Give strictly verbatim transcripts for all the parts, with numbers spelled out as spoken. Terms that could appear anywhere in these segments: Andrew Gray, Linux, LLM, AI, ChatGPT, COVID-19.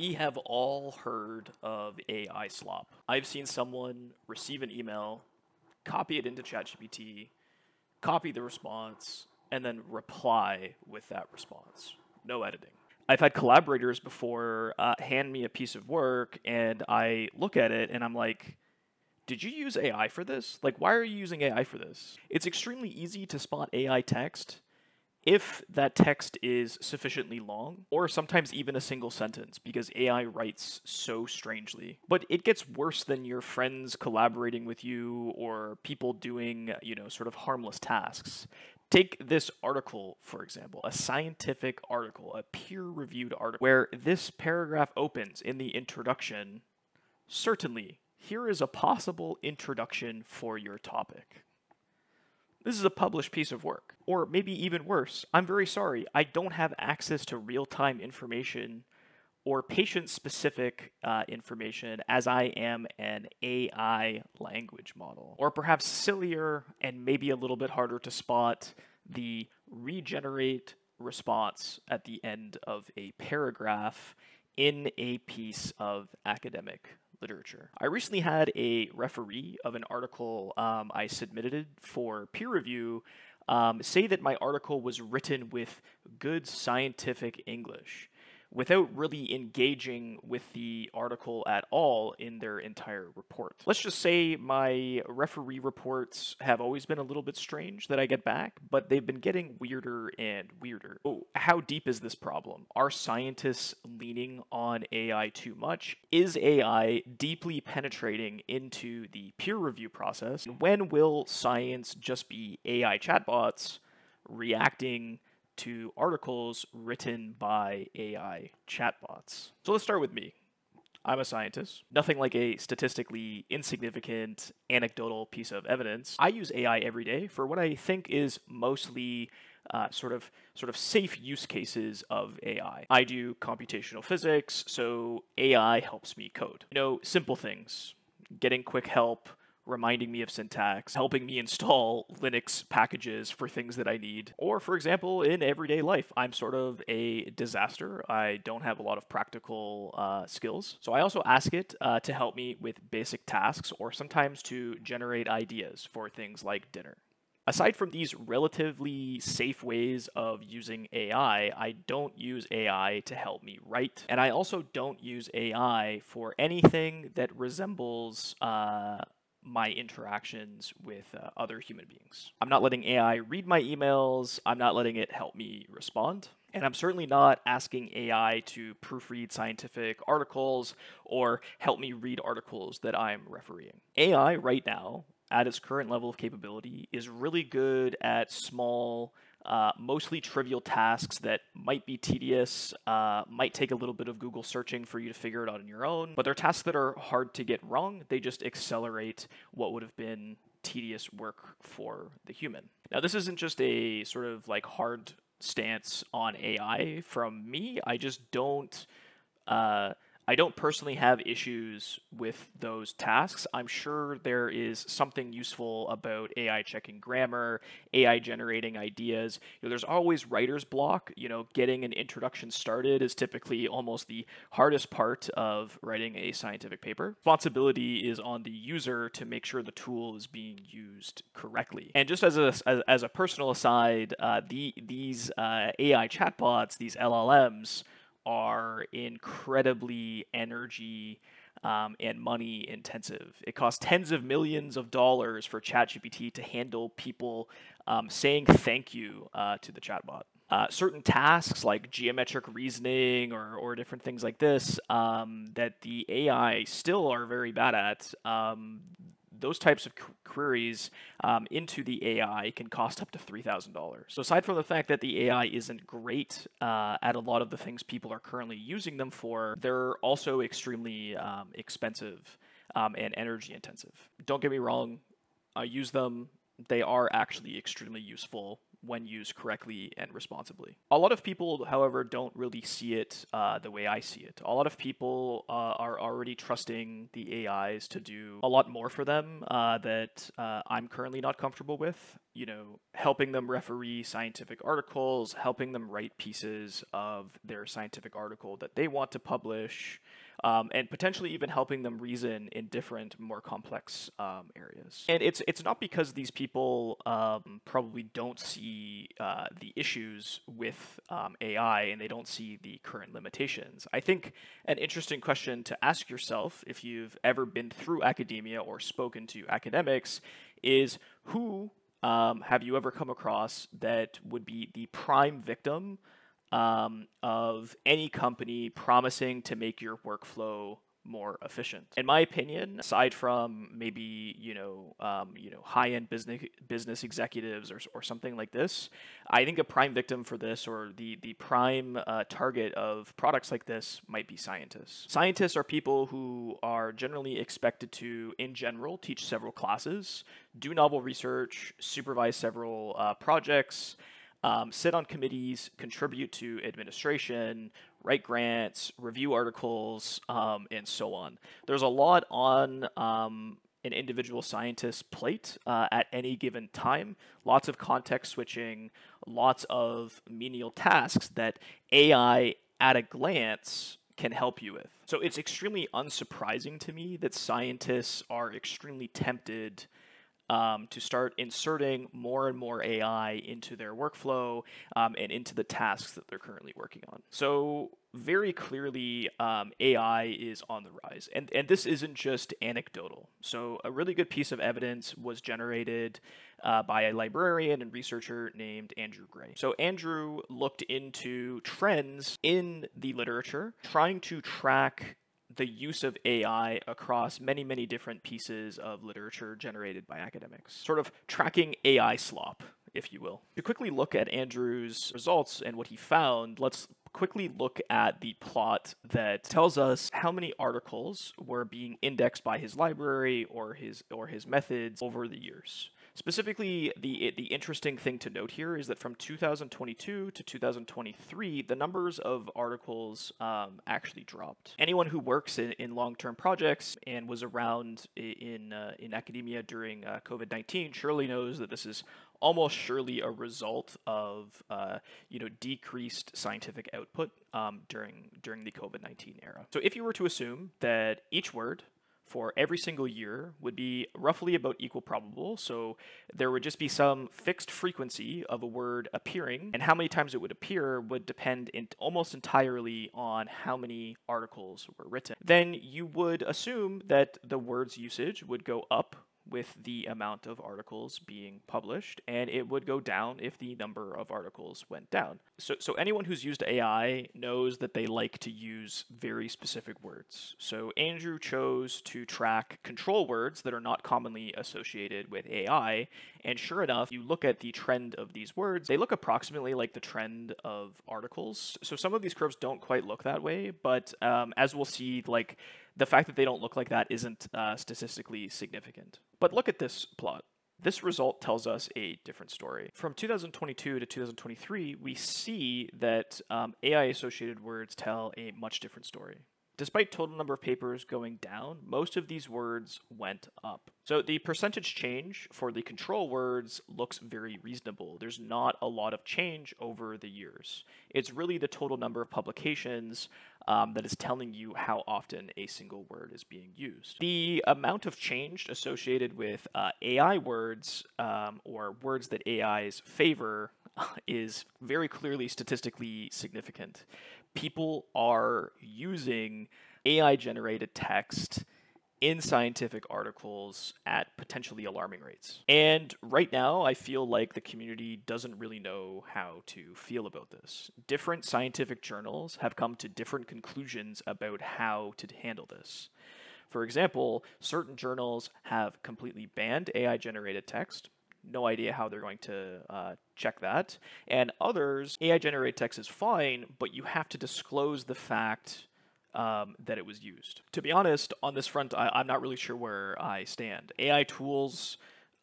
We have all heard of A I slop. I've seen someone receive an email, copy it into ChatGPT, copy the response, and then reply with that response. No editing. I've had collaborators before uh, hand me a piece of work, and I look at it, and I'm like, did you use A I for this? Like, why are you using A I for this? It's extremely easy to spot A I text if that text is sufficiently long, or sometimes even a single sentence, because A I writes so strangely. But it gets worse than your friends collaborating with you or people doing, you know, sort of harmless tasks. Take this article, for example, a scientific article, a peer-reviewed article, where this paragraph opens in the introduction, certainly, here is a possible introduction for your topic. This is a published piece of work. Or maybe even worse, I'm very sorry, I don't have access to real-time information or patient-specific uh, information as I am an A I language model. Or perhaps sillier and maybe a little bit harder to spot, the regenerate response at the end of a paragraph in a piece of academic literature. I recently had a referee of an article um, I submitted for peer review um, say that my article was written with good scientific English without really engaging with the article at all in their entire report. Let's just say my referee reports have always been a little bit strange that I get back, but they've been getting weirder and weirder. Oh, how deep is this problem? Are scientists leaning on A I too much? Is A I deeply penetrating into the peer review process? And when will science just be A I chatbots reacting to articles written by A I chatbots? So let's start with me. I'm a scientist. Nothing like a statistically insignificant anecdotal piece of evidence. I use A I every day for what I think is mostly uh, sort of sort of safe use cases of A I. I do computational physics, so A I helps me code. You know, simple things, getting quick help, reminding me of syntax, helping me install Linux packages for things that I need. Or for example, in everyday life, I'm sort of a disaster. I don't have a lot of practical uh, skills. So I also ask it uh, to help me with basic tasks or sometimes to generate ideas for things like dinner. Aside from these relatively safe ways of using A I, I don't use A I to help me write, and I also don't use A I for anything that resembles uh, my interactions with uh, other human beings. I'm not letting A I read my emails, I'm not letting it help me respond, and I'm certainly not asking A I to proofread scientific articles or help me read articles that I'm refereeing. A I right now, at its current level of capability, is really good at small, Uh, mostly trivial tasks that might be tedious, uh, might take a little bit of Google searching for you to figure it out on your own, but they're tasks that are hard to get wrong. They just accelerate what would have been tedious work for the human. Now, this isn't just a sort of like hard stance on A I from me. I just don't, uh, I don't personally have issues with those tasks. I'm sure there is something useful about A I checking grammar, A I generating ideas. You know, there's always writer's block. You know, getting an introduction started is typically almost the hardest part of writing a scientific paper. Responsibility is on the user to make sure the tool is being used correctly. And just as a, as, as a personal aside, uh, the, these uh, A I chatbots, these L L Ms, are incredibly energy um, and money intensive. It costs tens of millions of dollars for ChatGPT to handle people um, saying thank you uh, to the chatbot. Uh, certain tasks like geometric reasoning or, or different things like this um, that the A I still are very bad at, um, those types of qu queries um, into the A I can cost up to three thousand dollars. So aside from the fact that the A I isn't great uh, at a lot of the things people are currently using them for, they're also extremely um, expensive um, and energy intensive. Don't get me wrong, I use them. They are actually extremely useful when used correctly and responsibly. A lot of people, however, don't really see it uh, the way I see it. A lot of people uh, are already trusting the A Is to do a lot more for them uh, that uh, I'm currently not comfortable with. You know, helping them referee scientific articles, helping them write pieces of their scientific article that they want to publish, um, and potentially even helping them reason in different, more complex um, areas. And it's it's not because these people um, probably don't see uh, the issues with um, A I and they don't see the current limitations. I think an interesting question to ask yourself if you've ever been through academia or spoken to academics is who Um, have you ever come across that would be the prime victim um, of any company promising to make your workflow more efficient? In my opinion, aside from maybe, you know, um, you know, high-end business business executives or, or something like this, I think a prime victim for this, or the, the prime uh, target of products like this, might be scientists. Scientists are people who are generally expected to, in general, teach several classes, do novel research, supervise several uh, projects, Um, sit on committees, contribute to administration, write grants, review articles, um, and so on. There's a lot on um, an individual scientist's plate uh, at any given time. Lots of context switching, lots of menial tasks that A I at a glance can help you with. So it's extremely unsurprising to me that scientists are extremely tempted Um, to start inserting more and more A I into their workflow um, and into the tasks that they're currently working on. So very clearly, um, A I is on the rise. And, and this isn't just anecdotal. So a really good piece of evidence was generated uh, by a librarian and researcher named Andrew Gray. So Andrew looked into trends in the literature, trying to track the use of A I across many, many different pieces of literature generated by academics, sort of tracking A I slop, if you will. To quickly look at Andrew's results and what he found, let's quickly look at the plot that tells us how many articles were being indexed by his library or his or his methods over the years. Specifically, the the interesting thing to note here is that from two thousand twenty-two to two thousand twenty-three, the numbers of articles um, actually dropped. Anyone who works in, in long-term projects and was around in uh, in academia during uh, COVID nineteen surely knows that this is almost surely a result of uh, you know decreased scientific output um, during during the COVID nineteen era. So if you were to assume that each word for every single year would be roughly about equal probable. So there would just be some fixed frequency of a word appearing, and how many times it would appear would depend in almost entirely on how many articles were written. Then you would assume that the word's usage would go up with the amount of articles being published, and it would go down if the number of articles went down. So, so anyone who's used A I knows that they like to use very specific words. So Andrew chose to track control words that are not commonly associated with A I, and sure enough, you look at the trend of these words, they look approximately like the trend of articles. So some of these curves don't quite look that way, but um, as we'll see, like, the fact that they don't look like that isn't uh, statistically significant. But look at this plot. This result tells us a different story. From two thousand twenty-two to two thousand twenty-three, we see that um, A I-associated words tell a much different story. Despite total number of papers going down, most of these words went up. So the percentage change for the control words looks very reasonable. There's not a lot of change over the years. It's really the total number of publications um, that is telling you how often a single word is being used. The amount of change associated with uh, A I words um, or words that A Is favor is very clearly statistically significant. People are using A I-generated text in scientific articles at potentially alarming rates. And right now, I feel like the community doesn't really know how to feel about this. Different scientific journals have come to different conclusions about how to handle this. For example, certain journals have completely banned A I-generated text. No idea how they're going to uh, check that. And others, A I-generated text is fine, but you have to disclose the fact Um, that it was used. To be honest, on this front, I, I'm not really sure where I stand. A I tools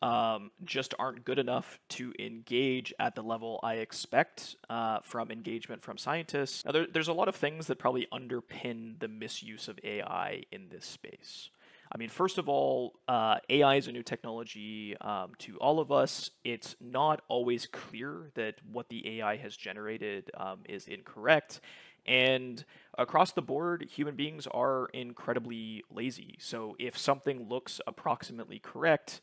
um, just aren't good enough to engage at the level I expect uh, from engagement from scientists. Now, there, there's a lot of things that probably underpin the misuse of A I in this space. I mean, first of all, uh, A I is a new technology um, to all of us. It's not always clear that what the A I has generated um, is incorrect. And across the board, human beings are incredibly lazy. So if something looks approximately correct,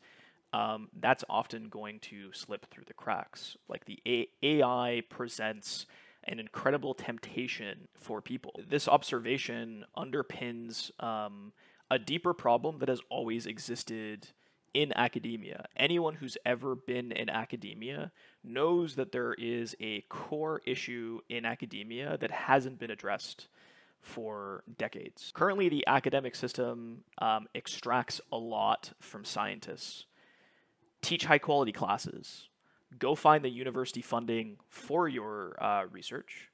um, that's often going to slip through the cracks. Like the A- AI presents an incredible temptation for people. This observation underpins um, a deeper problem that has always existed in academia. Anyone who's ever been in academia knows that there is a core issue in academia that hasn't been addressed for decades. Currently, the academic system um, extracts a lot from scientists. Teach high-quality classes. Go find the university funding for your uh, research.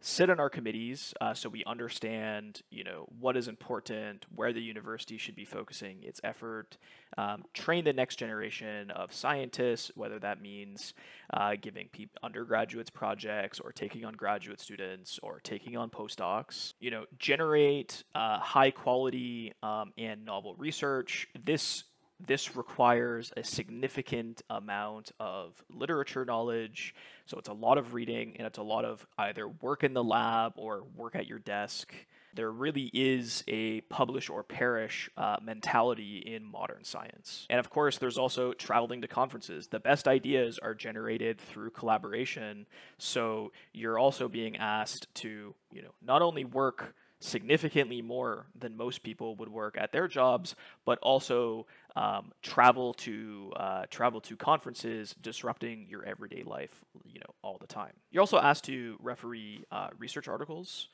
Sit on our committees uh, so we understand, you know, what is important, where the university should be focusing its effort, um, train the next generation of scientists, whether that means uh, giving pe- undergraduates projects or taking on graduate students or taking on postdocs, you know, generate uh, high quality um, and novel research. This This requires a significant amount of literature knowledge. So it's a lot of reading and it's a lot of either work in the lab or work at your desk. There really is a publish or perish uh, mentality in modern science. And of course, there's also traveling to conferences. The best ideas are generated through collaboration. So you're also being asked to, you know, not only work significantly more than most people would work at their jobs, but also um, travel to uh, travel to conferences, disrupting your everyday life, you know, all the time. You're also asked to referee uh, research articles.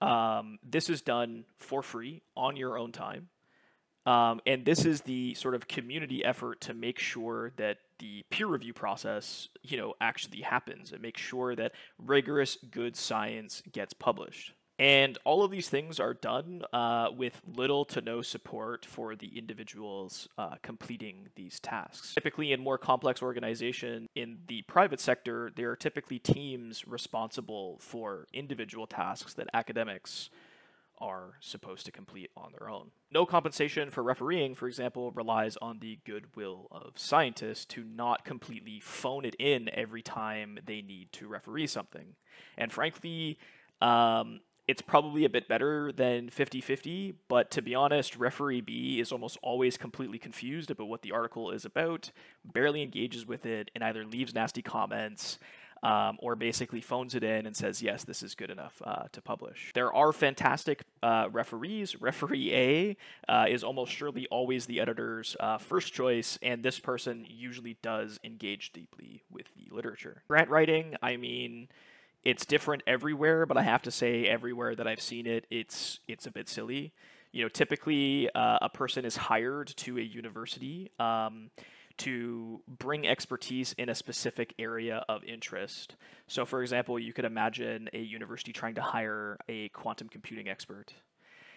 Um, this is done for free on your own time, um, and this is the sort of community effort to make sure that the peer review process, you know, actually happens and make sure that rigorous, good science gets published. And all of these things are done uh, with little to no support for the individuals uh, completing these tasks. Typically in more complex organizations in the private sector, there are typically teams responsible for individual tasks that academics are supposed to complete on their own. No compensation for refereeing, for example, relies on the goodwill of scientists to not completely phone it in every time they need to referee something. And frankly, um, it's probably a bit better than fifty fifty, but to be honest, referee B is almost always completely confused about what the article is about, barely engages with it, and either leaves nasty comments um, or basically phones it in and says, yes, this is good enough uh, to publish. There are fantastic uh, referees. Referee A uh, is almost surely always the editor's uh, first choice, and this person usually does engage deeply with the literature. Grant writing, I mean, it's different everywhere, but I have to say everywhere that I've seen it, it's it's a bit silly. You know, typically uh, a person is hired to a university um, to bring expertise in a specific area of interest. So for example, you could imagine a university trying to hire a quantum computing expert.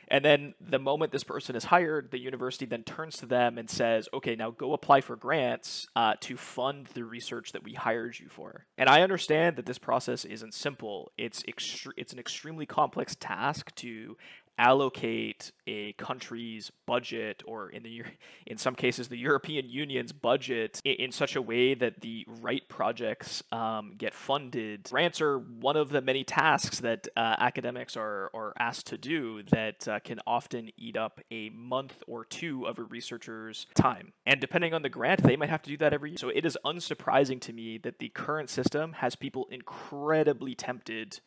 And then the moment this person is hired, the university then turns to them and says, okay, now go apply for grants uh, to fund the research that we hired you for. And I understand that this process isn't simple. It's, extre- it's an extremely complex task to allocate a country's budget, or in the in some cases the European Union's budget, in, in such a way that the right projects um, get funded. Grants are one of the many tasks that uh, academics are, are asked to do that uh, can often eat up a month or two of a researcher's time. And depending on the grant, they might have to do that every year. So it is unsurprising to me that the current system has people incredibly tempted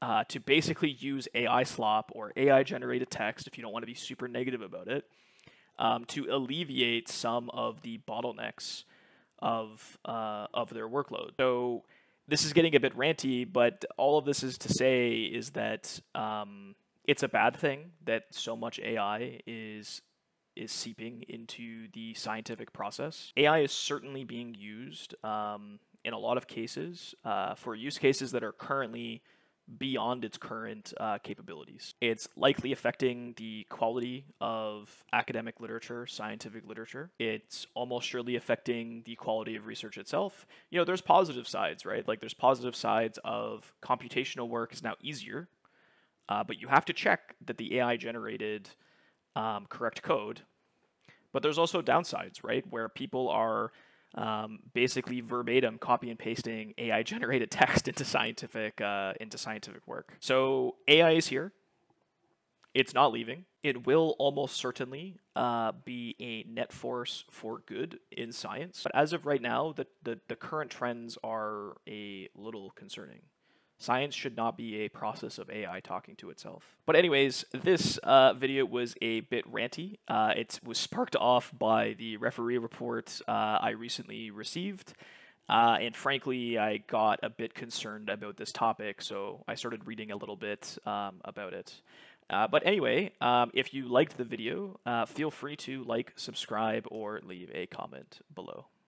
Uh, to basically use A I slop or A I-generated text, if you don't want to be super negative about it, um, to alleviate some of the bottlenecks of, uh, of their workload. So this is getting a bit ranty, but all of this is to say is that um, it's a bad thing that so much A I is, is seeping into the scientific process. A I is certainly being used um, in a lot of cases uh, for use cases that are currently beyond its current uh, capabilities. It's likely affecting the quality of academic literature, scientific literature. It's almost surely affecting the quality of research itself. You know, there's positive sides, right? Like there's positive sides of computational work is now easier, uh, but you have to check that the A I generated um, correct code. But there's also downsides, right? Where people are Um, basically verbatim copy and pasting A I generated text into scientific uh, into scientific work. So A I is here. It's not leaving. It will almost certainly uh, be a net force for good in science. But as of right now, the, the, the current trends are a little concerning. Science should not be a process of A I talking to itself. But anyways, this uh, video was a bit ranty. Uh, it was sparked off by the referee report uh, I recently received. Uh, and frankly, I got a bit concerned about this topic, so I started reading a little bit um, about it. Uh, but anyway, um, if you liked the video, uh, feel free to like, subscribe, or leave a comment below.